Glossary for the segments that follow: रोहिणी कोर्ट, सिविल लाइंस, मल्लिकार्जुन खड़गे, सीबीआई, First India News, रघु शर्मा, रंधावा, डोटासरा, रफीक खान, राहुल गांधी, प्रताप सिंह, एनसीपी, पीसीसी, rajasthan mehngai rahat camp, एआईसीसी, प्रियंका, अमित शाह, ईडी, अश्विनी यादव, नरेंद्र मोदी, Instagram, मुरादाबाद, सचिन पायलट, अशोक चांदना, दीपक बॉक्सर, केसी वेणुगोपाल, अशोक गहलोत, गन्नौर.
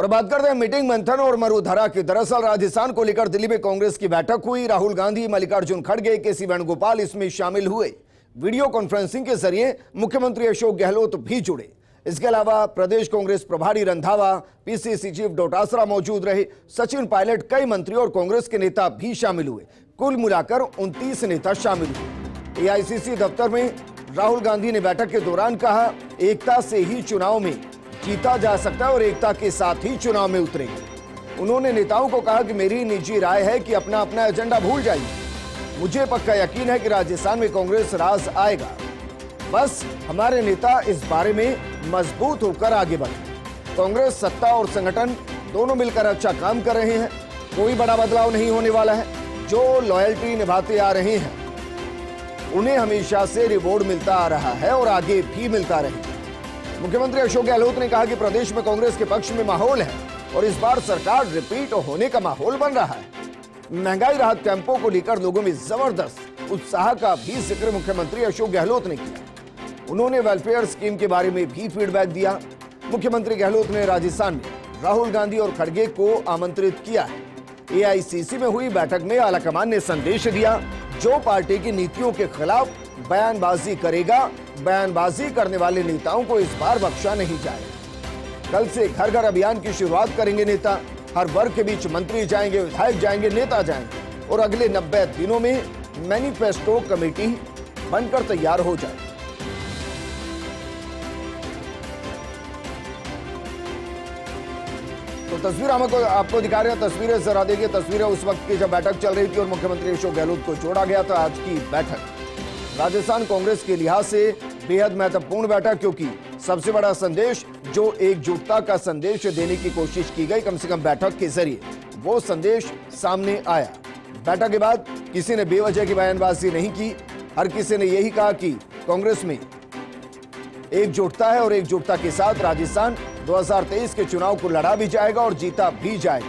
और बात करते हैं मीटिंग मंथन और मरुधरा की। दरअसल राजस्थान को लेकर दिल्ली में कांग्रेस की बैठक हुई। राहुल गांधी, मल्लिकार्जुन खड़गे, केसी वेणुगोपाल इसमें शामिल हुए। वीडियो कॉन्फ्रेंसिंग के जरिए मुख्यमंत्री अशोक गहलोत भी जुड़े। इसके अलावा प्रदेश कांग्रेस प्रभारी रंधावा, पीसीसी चीफ डोटासरा मौजूद रहे। सचिन पायलट, कई मंत्री और कांग्रेस के नेता भी शामिल हुए। कुल मिलाकर 29 नेता शामिल हुए। एआईसीसी दफ्तर में राहुल गांधी ने बैठक के दौरान कहा, एकता से ही चुनाव में जीता जा सकता है और एकता के साथ ही चुनाव में उतरेंगे। उन्होंने नेताओं को कहा कि मेरी निजी राय है कि अपना अपना एजेंडा भूल जाइए। मुझे पक्का यकीन है कि राजस्थान में कांग्रेस राज आएगा, बस हमारे नेता इस बारे में मजबूत होकर आगे बढ़े। कांग्रेस सत्ता और संगठन दोनों मिलकर अच्छा काम कर रहे हैं। कोई बड़ा बदलाव नहीं होने वाला है। जो लॉयल्टी निभाते आ रहे हैं उन्हें हमेशा से रिवॉर्ड मिलता आ रहा है और आगे भी मिलता रहेगा। मुख्यमंत्री अशोक गहलोत ने कहा कि प्रदेश में कांग्रेस के पक्ष में माहौल है और इस बार सरकार रिपीट होने का माहौल बन रहा है। महंगाई राहत कैंपों को लेकर लोगों में जबरदस्त उत्साह का भी जिक्र मुख्यमंत्री अशोक गहलोत ने किया। उन्होंने वेलफेयर स्कीम के बारे में भी फीडबैक दिया। मुख्यमंत्री गहलोत ने राजस्थान में राहुल गांधी और खड़गे को आमंत्रित किया है। एआईसीसी में हुई बैठक में आलाकमान ने संदेश दिया, जो पार्टी की नीतियों के खिलाफ बयानबाजी करेगा, बयानबाजी करने वाले नेताओं को इस बार बख्शा नहीं जाएगा। कल से घर घर अभियान की शुरुआत करेंगे नेता। हर वर्ग के बीच मंत्री जाएंगे, विधायक जाएंगे, नेता जाएंगे और अगले 90 दिनों में मैनिफेस्टो कमेटी बनकर तैयार हो जाएगी। तो तस्वीर हम आपको दिखा रहे हैं। तस्वीरें जरा देखिए। तस्वीरें उस वक्त की जब बैठक चल रही थी और मुख्यमंत्री अशोक गहलोत को जोड़ा गया था। आज की बैठक राजस्थान कांग्रेस के लिहाज से बेहद महत्वपूर्ण बैठक, क्योंकि सबसे बड़ा संदेश जो एकजुटता का संदेश देने की कोशिश की गई, कम से कम बैठक के जरिए वो संदेश सामने आया। बैठक के बाद किसी ने बेवजह की बयानबाजी नहीं की। हर किसी ने यही कहा कि कांग्रेस में एकजुटता है और एकजुटता के साथ राजस्थान 2023 के चुनाव को लड़ा भी जाएगा और जीता भी जाएगा।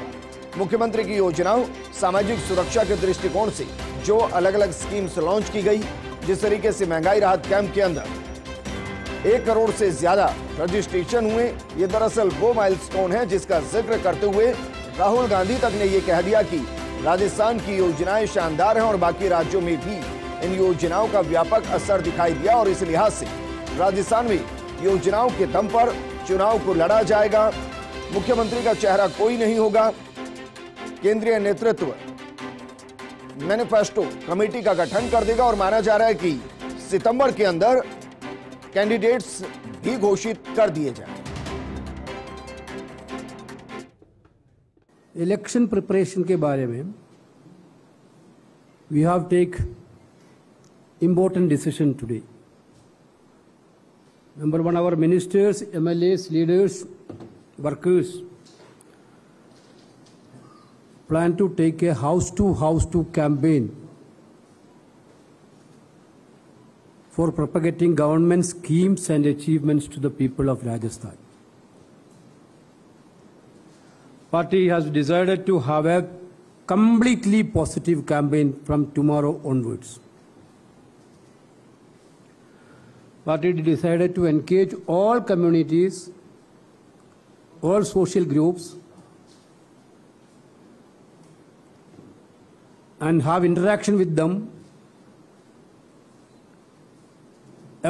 मुख्यमंत्री की योजनाओं, सामाजिक सुरक्षा के दृष्टिकोण से जो अलग अलग स्कीम्स लॉन्च की गई, जिस तरीके से महंगाई राहत कैंप के अंदर 1 करोड़ से ज्यादा रजिस्ट्रेशन हुए, ये दरअसल वो माइलस्टोन है जिसका जिक्र करते हुए राहुल गांधी तक ने ये कह दिया कि राजस्थान की योजनाएं शानदार हैं और बाकी राज्यों में भी इन योजनाओं का व्यापक असर दिखाई दिया और इस लिहाज से राजस्थान में योजनाओं के दम पर चुनाव को लड़ा जाएगा। मुख्यमंत्री का चेहरा कोई नहीं होगा। केंद्रीय नेतृत्व मैनिफेस्टो कमेटी का गठन कर देगा और माना जा रहा है कि सितंबर के अंदर कैंडिडेट्स भी घोषित कर दिए जाएं। इलेक्शन प्रिपरेशन के बारे में we have take important decision today. Number one, our ministers, MLAs, leaders, workers plan to take a house-to-house-to campaign for propagating government schemes and achievements to the people of Rajasthan. Party has decided to have a completely positive campaign from tomorrow onwards. Party decided to engage all communities, all social groups, and have interaction with them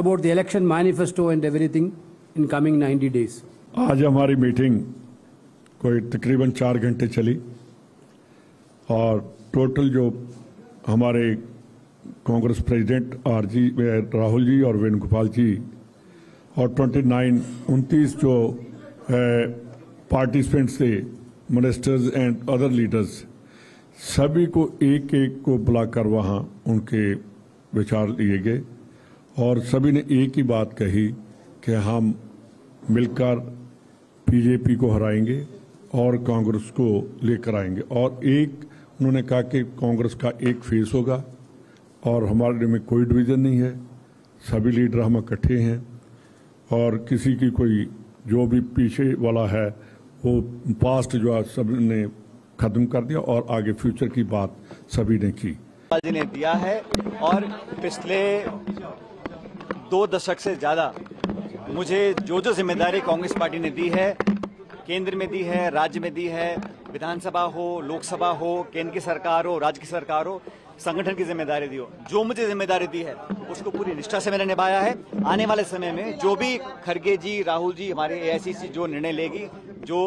about the election manifesto and everything in coming 90 days. आज हमारी meeting कोई तकरीबन 4 घंटे चली और total जो हमारे Congress president RG Rahul ji और वेणुगोपाल जी और 29 जो पार्टिसिपेंट्स थे, मिनिस्टर्स एंड अदर लीडर्स, सभी को एक एक को बुलाकर वहाँ उनके विचार लिए गए और सभी ने एक ही बात कही कि हम मिलकर बीजेपी को हराएंगे और कांग्रेस को लेकर आएंगे। और एक उन्होंने कहा कि कांग्रेस का एक फेस होगा और हमारे में कोई डिवीज़न नहीं है, सभी लीडर हम इकट्ठे हैं और किसी की कोई जो भी पीछे वाला है वो पास्ट जो है सब ने खत्म कर दिया और आगे फ्यूचर की बात सभी ने की। जी ने दिया है और पिछले 2 दशक से ज़्यादा मुझे जो जिम्मेदारी कांग्रेस पार्टी ने दी है केंद्र में दी है, राज्य में दी है, विधानसभा हो, लोकसभा हो, केंद्र की सरकार हो, राज्य की सरकार हो, संगठन की जिम्मेदारी दी हो, जो मुझे जिम्मेदारी दी है उसको पूरी निष्ठा से मैंने निभाया है। आने वाले समय में जो भी खड़गे जी, राहुल जी, हमारे एआईसीसी जो निर्णय लेगी, जो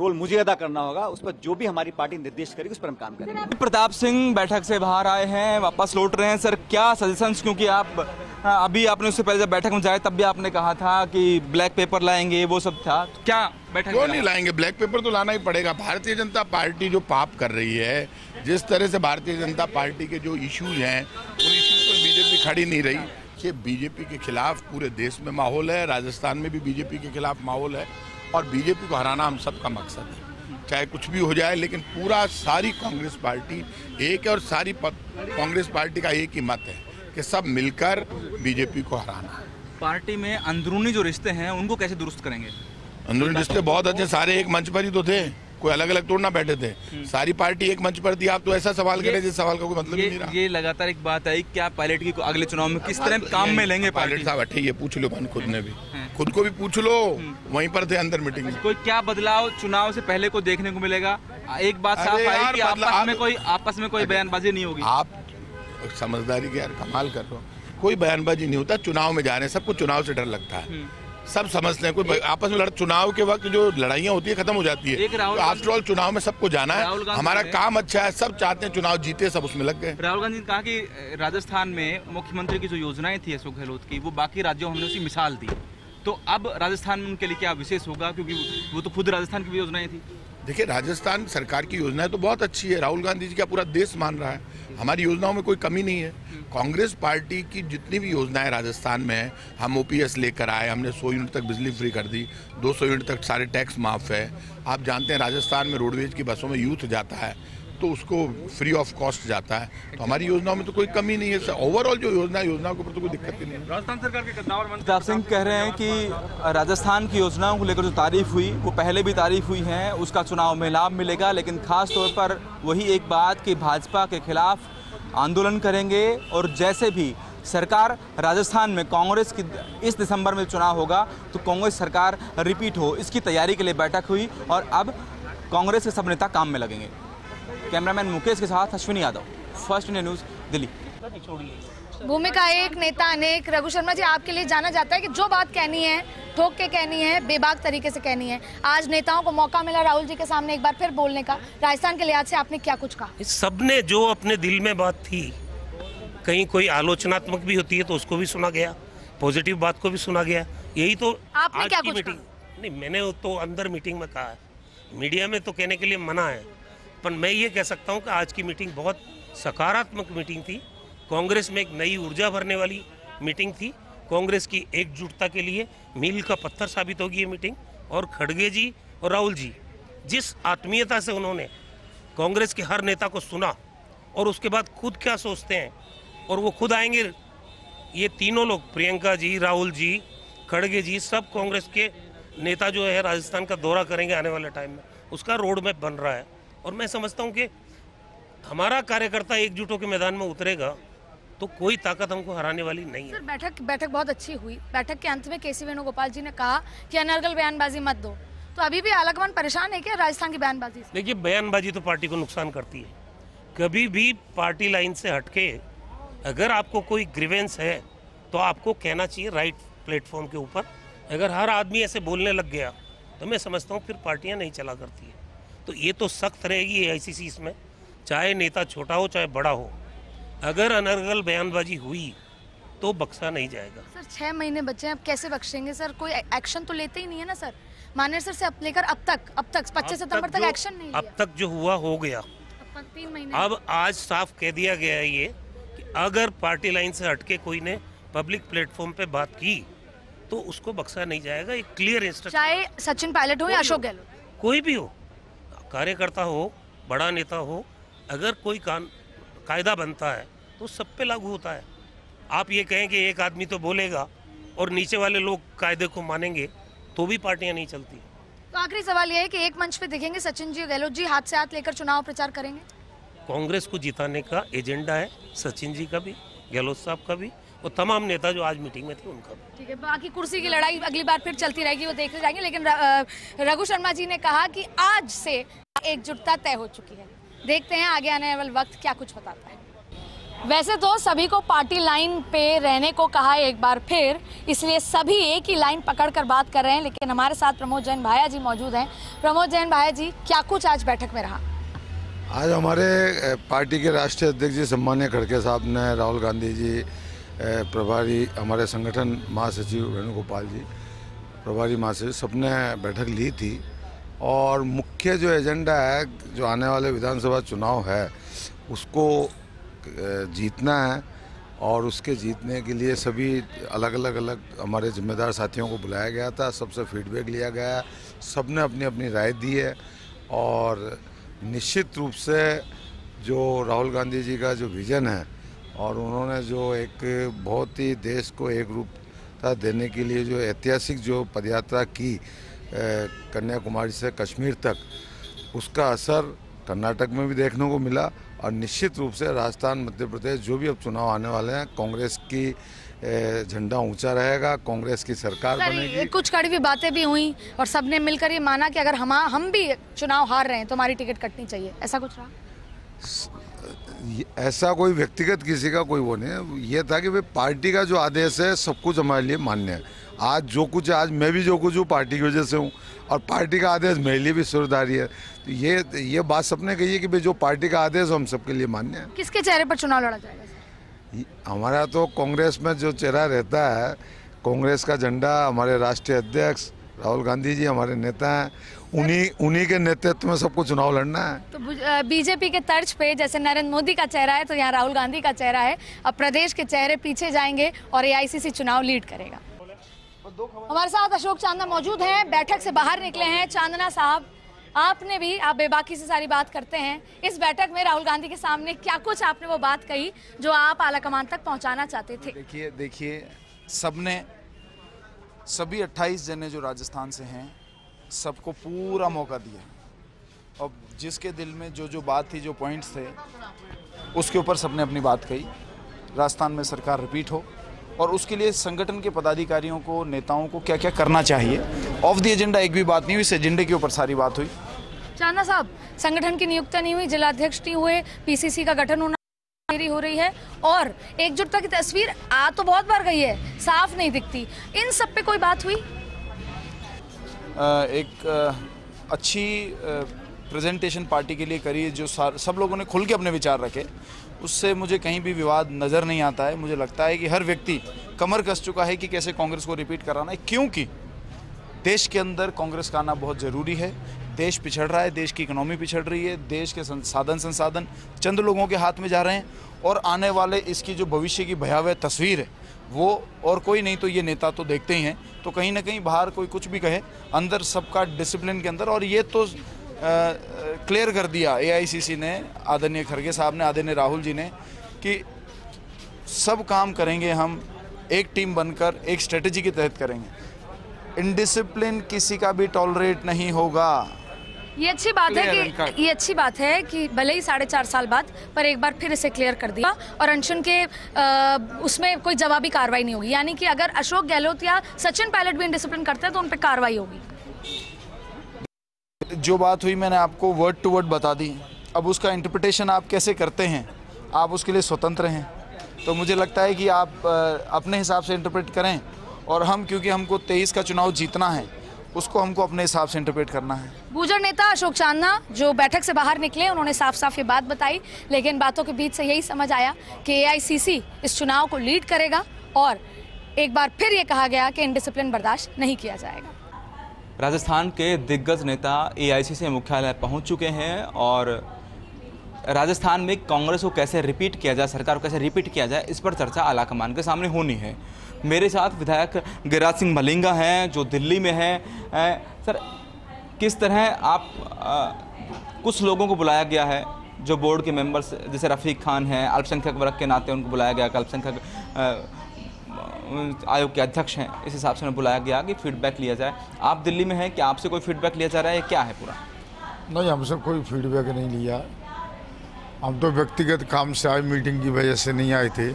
रोल मुझे अदा करना होगा, उस पर जो भी हमारी पार्टी निर्देश करेगी उस पर हम काम करेंगे। प्रताप सिंह बैठक से बाहर आए हैं, वापस लौट रहे हैं। सर, क्या सजेशंस, क्योंकि आप अभी आपने उससे पहले जब बैठक में जाए तब भी आपने कहा था कि ब्लैक पेपर लाएंगे, वो सब था, तो क्या बैठक क्यों नहीं लाएंगे? ब्लैक पेपर तो लाना ही पड़ेगा। भारतीय जनता पार्टी जो पाप कर रही है, जिस तरह से भारतीय जनता पार्टी के जो इश्यूज हैं, उन इश्यूज पर बीजेपी खड़ी नहीं रही। ये बीजेपी के खिलाफ पूरे देश में माहौल है, राजस्थान में भी बीजेपी के खिलाफ माहौल है और बीजेपी को हराना हम सबका मकसद है, चाहे कुछ भी हो जाए। लेकिन पूरा सारी कांग्रेस पार्टी एक है और सारी कांग्रेस पार्टी का एक ही मत है कि सब मिलकर बीजेपी को हराना है। पार्टी में अंदरूनी जो रिश्ते हैं उनको कैसे दुरुस्त करेंगे? अंदरूनी रिश्ते बहुत अच्छे, सारे एक मंच पर ही तो थे, कोई अलग अलग तोड़ना बैठे थे, सारी पार्टी एक मंच पर थी। आप तो ऐसा सवाल करें जिस सवाल का कोई मतलब नहीं रहा। ये लगातार एक बात आई, क्या पायलट की अगले चुनाव में किस तरह काम में लेंगे पायलट साहब? अट्ठे ये पूछ लो, मन खुद ने भी, खुद को भी पूछ लो, वहीं पर थे अंदर मीटिंग में। कोई क्या बदलाव चुनाव से पहले को देखने को मिलेगा? एक बात साफ आई कि आपस में कोई बयानबाजी नहीं होगी। आप समझदारी के यार कमाल कर रहे हो, कोई बयानबाजी नहीं होता। चुनाव में जा रहे हैं, सबको चुनाव से डर लगता है, सब समझते हैं, कोई आपस में चुनाव के वक्त जो लड़ाइयाँ होती है खत्म हो जाती है। आफ्टर ऑल चुनाव में सबको जाना है, हमारा काम अच्छा है, सब चाहते हैं चुनाव जीते, सब उसमें लग गए। राहुल गांधी ने कहा कि राजस्थान में मुख्यमंत्री की जो योजनाएं थी अशोक गहलोत की, वो बाकी राज्यों में हमने उसकी मिसाल दी, तो अब राजस्थान में उनके लिए क्या विशेष होगा, क्योंकि वो तो खुद राजस्थान की भी योजनाएं थी। देखिए, राजस्थान सरकार की योजनाएं तो बहुत अच्छी है, राहुल गांधी जी का पूरा देश मान रहा है, हमारी योजनाओं में कोई कमी नहीं है। कांग्रेस पार्टी की जितनी भी योजनाएं राजस्थान में है, हम ओपीएस लेकर आए, हमने 100 यूनिट तक बिजली फ्री कर दी, 200 यूनिट तक सारे टैक्स माफ है। आप जानते हैं राजस्थान में रोडवेज की बसों में यूथ जाता है तो उसको फ्री ऑफ कॉस्ट जाता है, तो हमारी योजनाओं में तो कोई कमी नहीं है। ओवरऑल जो योजना के ऊपर तो कोई दिक्कत ही नहीं है। राजस्थान सरकार के प्रताप सिंह कह रहे हैं कि राजस्थान की योजनाओं को लेकर जो तारीफ हुई, वो पहले भी तारीफ हुई है, उसका चुनाव में लाभ मिलेगा, लेकिन खास तौर पर वही एक बात कि भाजपा के खिलाफ आंदोलन करेंगे और जैसे भी सरकार राजस्थान में कांग्रेस की इस दिसंबर में चुनाव होगा तो कांग्रेस सरकार रिपीट हो, इसकी तैयारी के लिए बैठक हुई और अब कांग्रेस के सब नेता काम में लगेंगे। कैमरामैन मुकेश के साथ अश्विनी यादव, first India news, Delhi. भूमिका एक, नेता अनेक। रघु शर्मा जी, आपके लिए जाना जाता है कि जो बात कहनी है ठोक के कहनी है, बेबाक तरीके से कहनी है। आज नेताओं को मौका मिला राहुल जी के सामने एक बार फिर बोलने का, राजस्थान के लिहाज से आपने क्या कुछ कहा? सबने जो अपने दिल में बात थी, कहीं कोई आलोचनात्मक भी होती है तो उसको भी सुना गया, पॉजिटिव बात को भी सुना गया। यही तो आपने क्या कुछ नहीं, मैंने तो अंदर मीटिंग में कहा है, मीडिया में तो कहने के लिए मना है, पर मैं ये कह सकता हूँ कि आज की मीटिंग बहुत सकारात्मक मीटिंग थी। कांग्रेस में एक नई ऊर्जा भरने वाली मीटिंग थी, कांग्रेस की एकजुटता के लिए मील का पत्थर साबित होगी ये मीटिंग। और खड़गे जी और राहुल जी जिस आत्मीयता से उन्होंने कांग्रेस के हर नेता को सुना और उसके बाद खुद क्या सोचते हैं, और वो खुद आएंगे ये तीनों लोग, प्रियंका जी, राहुल जी, खड़गे जी, सब कांग्रेस के नेता जो है राजस्थान का दौरा करेंगे आने वाले टाइम में, उसका रोड मैप बन रहा है। और मैं समझता हूँ कि हमारा कार्यकर्ता एकजुट होकर मैदान में उतरेगा तो कोई ताकत हमको हराने वाली नहीं है। सर, बैठक बहुत अच्छी हुई। बैठक के अंत में केसी वेणुगोपाल जी ने कहा कि अनर्गल बयानबाजी मत दो, तो अभी भी आलकमान परेशान है क्या राजस्थान की बयानबाजी? देखिए, बयानबाजी तो पार्टी को नुकसान करती है, कभी भी पार्टी लाइन से हटके अगर आपको कोई ग्रीवेंस है तो आपको कहना चाहिए राइट प्लेटफॉर्म के ऊपर। अगर हर आदमी ऐसे बोलने लग गया तो मैं समझता हूँ फिर पार्टियाँ नहीं चला करती है। तो ये तो सख्त रहेगी एआईसीसी इसमें, चाहे नेता छोटा हो चाहे बड़ा हो, अगर अनर्गल बयानबाजी हुई तो बख्शा नहीं जाएगा। सर, 6 महीने बचे हैं, अब कैसे बख्शेंगे? सर, कोई एक्शन तो लेते ही नहीं है ना सर, माननीय सर से लेकर अब तक 25 सितंबर तक एक्शन नहीं लिया। अब तक जो हुआ हो गया, अब तक 3 महीने। अब आज साफ कह दिया गया है ये कि अगर पार्टी लाइन से हटके कोई ने पब्लिक प्लेटफॉर्म पे बात की तो उसको बख्शा नहीं जाएगा, एक क्लियर इंस्ट्रक्शन। चाहे सचिन पायलट हो या अशोक गहलोत, कोई भी हो, कार्यकर्ता हो, बड़ा नेता हो, अगर कोई कायदा बनता है तो सब पे लागू होता है। आप ये कहें कि एक आदमी तो बोलेगा और नीचे वाले लोग कायदे को मानेंगे तो भी पार्टियां नहीं चलती। तो आखिरी सवाल ये है कि एक मंच पे दिखेंगे सचिन जी, गहलोत जी, हाथ से हाथ लेकर चुनाव प्रचार करेंगे? कांग्रेस को जिताने का एजेंडा है सचिन जी का भी, गहलोत साहब का भी, वो तमाम नेता जो आज मीटिंग में थे उनका। ठीक है, बाकी कुर्सी की लड़ाई अगली बार फिर चलती रहेगी, वो देखते जाएंगे। लेकिन रघु शर्मा जी ने कहा कि आज से एकजुटता तय हो चुकी है। देखते हैं आगे आने वाले वक्त क्या कुछ बताता है। वैसे तो सभी को पार्टी लाइन पे रहने को कहा है एक बार फिर, इसलिए सभी एक ही लाइन पकड़कर बात कर रहे हैं। लेकिन हमारे साथ प्रमोद जैन भाया जी मौजूद हैं। प्रमोद जैन भाया जी, क्या कुछ आज बैठक में रहा? आज हमारे पार्टी के राष्ट्रीय अध्यक्ष जी सम्मान्य खड़गे साहब ने, राहुल गांधी जी प्रभारी, हमारे संगठन महासचिव वेणुगोपाल जी प्रभारी महासचिव, सबने बैठक ली थी। और मुख्य जो एजेंडा है, जो आने वाले विधानसभा चुनाव है, उसको जीतना है। और उसके जीतने के लिए सभी अलग हमारे जिम्मेदार साथियों को बुलाया गया था, सबसे फीडबैक लिया गया, सब ने अपनी अपनी राय दी है। और निश्चित रूप से जो राहुल गांधी जी का जो विज़न है और उन्होंने जो एक बहुत ही देश को एक रूपता देने के लिए जो ऐतिहासिक जो पदयात्रा की कन्याकुमारी से कश्मीर तक, उसका असर कर्नाटक में भी देखने को मिला। और निश्चित रूप से राजस्थान, मध्य प्रदेश, जो भी अब चुनाव आने वाले हैं, कांग्रेस की झंडा ऊंचा रहेगा, कांग्रेस की सरकार बनेगी। कुछ कड़वी बातें भी हुई और सबने मिलकर ये माना कि अगर हम भी चुनाव हार रहे हैं तो हमारी टिकट कटनी चाहिए, ऐसा कुछ रहा? ऐसा कोई व्यक्तिगत किसी का कोई वो नहीं, ये था कि भाई पार्टी का जो आदेश है सब कुछ हमारे लिए मान्य है। आज जो कुछ आज मैं भी जो कुछ हूँ पार्टी की वजह से हूँ, और पार्टी का आदेश मेरे लिए भी सुरधारी है। तो ये बात सबने कही है कि भाई जो पार्टी का आदेश हम सबके लिए मान्य है। किसके चेहरे पर चुनाव लड़ा जाएगा? हमारा तो कांग्रेस में जो चेहरा रहता है, कांग्रेस का झंडा, हमारे राष्ट्रीय अध्यक्ष राहुल गांधी जी हमारे नेता हैं, उन्हीं के नेतृत्व में सबको चुनाव लड़ना है। तो बीजेपी के तर्ज पे जैसे नरेंद्र मोदी का चेहरा है, तो यहाँ राहुल गांधी का चेहरा है। अब प्रदेश के चेहरे पीछे जाएंगे और AICC चुनाव लीड करेगा। हमारे साथ अशोक चांदना मौजूद हैं, बैठक से बाहर निकले हैं। चांदना साहब, आपने भी, आप बेबाकी से सारी बात करते हैं, इस बैठक में राहुल गांधी के सामने क्या कुछ आपने वो बात कही जो आप आला कमान तक पहुंचाना चाहते थे? देखिए सभी 28 जने जो राजस्थान से हैं, सबको पूरा मौका दिया। अब जिसके दिल में जो बात थी, जो पॉइंट्स थे, उसके ऊपर सबने अपनी बात कही। राजस्थान में सरकार रिपीट हो और उसके लिए संगठन के पदाधिकारियों को, नेताओं को क्या क्या करना चाहिए। ऑफ द एजेंडा एक भी बात नहीं हुई, इस एजेंडे के ऊपर सारी बात हुई। चांदना साहब, संगठन की नियुक्ति नहीं हुई, जिलाध्यक्ष नहीं हुए, PCC का गठन होना देरी हो रही है और एकजुटता की तस्वीर आ तो बहुत बार गई है, साफ नहीं दिखती। इन सब पे कोई बात हुई? अच्छी प्रेजेंटेशन पार्टी के लिए करी, जो सब लोगों ने खुल के अपने विचार रखे, उससे मुझे कहीं भी विवाद नज़र नहीं आता है। मुझे लगता है कि हर व्यक्ति कमर कस चुका है कि कैसे कांग्रेस को रिपीट कराना है, क्योंकि देश के अंदर कांग्रेस का आना बहुत ज़रूरी है। देश पिछड़ रहा है, देश की इकोनॉमी पिछड़ रही है, देश के संसाधन चंद लोगों के हाथ में जा रहे हैं और आने वाले इसकी जो भविष्य की भयावह तस्वीर है वो और कोई नहीं तो ये नेता तो देखते ही हैं। तो कहीं ना कहीं बाहर कोई कुछ भी कहे, अंदर सबका डिसिप्लिन के अंदर, और ये तो क्लियर कर दिया AICC ने, आदरणीय खड़गे साहब ने, आदरणीय राहुल जी ने, कि सब काम करेंगे हम एक टीम बनकर, एक स्ट्रेटजी के तहत करेंगे। इनडिसिप्लिन किसी का भी टॉलरेट नहीं होगा। ये अच्छी बात है कि भले ही 4.5 साल बाद, पर एक बार फिर इसे क्लियर कर दिया और अनशन के उसमें कोई जवाबी कार्रवाई नहीं होगी। यानी कि अगर अशोक गहलोत या सचिन पायलट भी इनडिसिप्लिन करते हैं तो उन पर कार्रवाई होगी। जो बात हुई मैंने आपको वर्ड टू वर्ड बता दी, अब उसका इंटरप्रिटेशन आप कैसे करते हैं, आप उसके लिए स्वतंत्र हैं। तो मुझे लगता है कि आप अपने हिसाब से इंटरप्रेट करें, और हम, क्योंकि हमको 23 का चुनाव जीतना है, उसको हमको अपने हिसाब से इंटरप्रेट करना है। गुर्जर नेता अशोक चांदना जो बैठक से बाहर निकले, उन्होंने साफ साफ ये बात बताई। लेकिन बातों के बीच से यही समझ आया कि AICC इस चुनाव को लीड करेगा और एक बार फिर ये कहा गया कि इनडिसिप्लिन बर्दाश्त नहीं किया जाएगा। राजस्थान के दिग्गज नेता AICC मुख्यालय पहुंच चुके हैं और राजस्थान में कांग्रेस को कैसे रिपीट किया जाए, सरकार को कैसे रिपीट किया जाए, इस पर चर्चा आला कमान के सामने होनी है। मेरे साथ विधायक गिरिराज सिंह मलिंगा हैं जो दिल्ली में हैं। सर, किस तरह आप कुछ लोगों को बुलाया गया है जो बोर्ड के मेंबर्स, जैसे रफीक खान हैं, अल्पसंख्यक वर्ग के नाते उनको बुलाया गया, अल्पसंख्यक आयोग के अध्यक्ष हैं, इस हिसाब से उन्हें बुलाया गया कि फीडबैक लिया जाए। आप दिल्ली में हैं, क्या आपसे कोई फीडबैक लिया जा रहा है, क्या है पूरा? नहीं, हमसे कोई फीडबैक नहीं लिया। हम तो व्यक्तिगत काम से आए, मीटिंग की वजह से नहीं आए थे।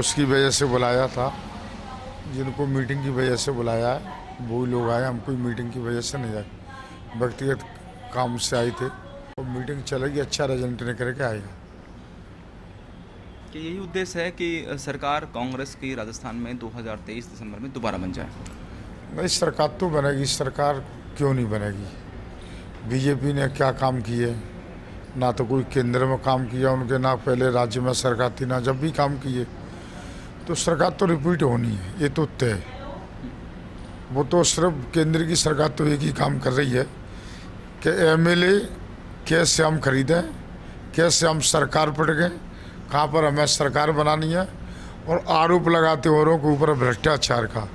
उसकी वजह से बुलाया था, जिनको मीटिंग की वजह से बुलाया है वो लोग आए, हम कोई मीटिंग की वजह से नहीं आए, व्यक्तिगत काम से आए थे। तो मीटिंग चलेगी, अच्छा रिजल्ट निकल के आएगा। कि यही उद्देश्य है कि सरकार कांग्रेस की राजस्थान में 2023 दिसंबर में दोबारा बन जाए। नहीं, सरकार तो बनेगी, सरकार क्यों नहीं बनेगी। बीजेपी ने क्या काम किए, ना तो कोई केंद्र में काम किया उनके, ना पहले राज्य में सरकार थी, ना जब भी काम किए। तो सरकार तो रिपीट होनी है, ये तो तय। वो तो सिर्फ केंद्र की सरकार तो एक ही काम कर रही है कि एमएलए कैसे हम खरीदें, कैसे हम सरकार पड़ गए, कहाँ पर हमें सरकार बनानी है। और आरोप लगाते औरों के ऊपर भ्रष्टाचार का,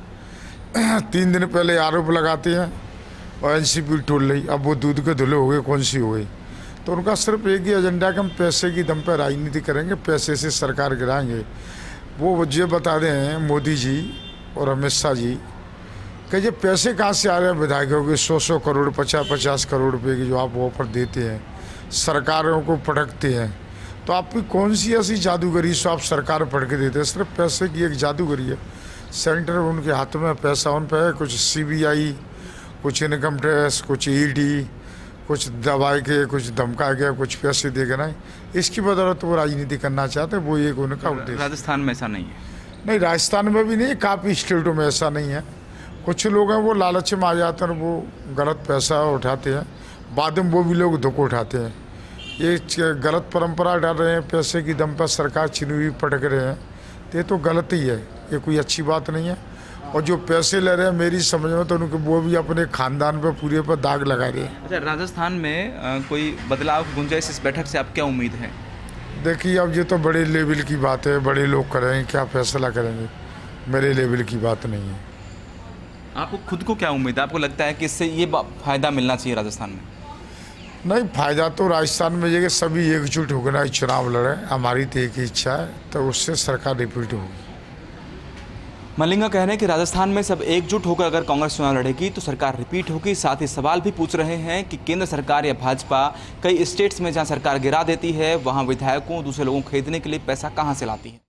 3 दिन पहले आरोप लगाते हैं और एनसीपी टोल रही, अब वो दूध के धुले हो गए, कौन सी हो गई। तो उनका सिर्फ एक ही एजेंडा कि हम पैसे की दम पर राजनीति करेंगे, पैसे से सरकार गिराएंगे। वो ये बता दें मोदी जी और अमित शाह जी कि ये पैसे कहाँ से आ रहे हैं विधायकों के 100-100 करोड़ 50-50 करोड़ रुपये की जो आप ऑफर देते हैं, सरकारों को पटकते हैं। तो आपकी कौन सी ऐसी जादूगरी सो आप सरकार पढ़ के देते हैं। सिर्फ पैसे की एक जादूगरी है, सेंटर उनके हाथ में पैसा उन पर है। कुछ सीबीआई, कुछ इनकम टैक्स, कुछ ईडी, कुछ दबाए के, कुछ धमका के, कुछ पैसे दे के, नहीं इसकी बदौलत वो राजनीति करना चाहते हैं। वो एक उनका उद्देश्य। राजस्थान में ऐसा नहीं है, नहीं राजस्थान में भी नहीं, काफ़ी स्टेटों में ऐसा नहीं है। कुछ लोग हैं वो लालच में आ जाते हैं, वो गलत पैसा उठाते हैं, बाद में वो भी लोग धोखा उठाते हैं। ये गलत परंपरा डाल रहे हैं, पैसे की दम पर सरकार छिनी हुई पटक रहे हैं। तो ये तो गलत ही है, ये कोई अच्छी बात नहीं है। और जो पैसे ले रहे हैं मेरी समझ में तो उनके वो भी अपने खानदान पर पूरे पर दाग लगा रहे हैं। अच्छा, राजस्थान में कोई बदलाव गुंजाइश इस बैठक से आप क्या उम्मीद है? देखिए, अब ये तो बड़े लेवल की बात है, बड़े लोग करेंगे क्या फैसला करेंगे, मेरे लेवल की बात नहीं है। आपको खुद को क्या उम्मीद है, आपको लगता है कि इससे ये फायदा मिलना चाहिए राजस्थान में? नहीं, फ़ायदा तो राजस्थान में ये कि सभी एकजुट होकर ही चुनाव लड़े, हमारी तो एक ही इच्छा है, तो उससे सरकार रिपीट होगी। मलिंगा कह रहे हैं कि राजस्थान में सब एकजुट होकर अगर कांग्रेस चुनाव लड़ेगी तो सरकार रिपीट होगी। साथ ही सवाल भी पूछ रहे हैं कि केंद्र सरकार या भाजपा कई स्टेट्स में जहाँ सरकार गिरा देती है वहाँ विधायकों दूसरे लोगों को खरीदने के लिए पैसा कहाँ से लाती है।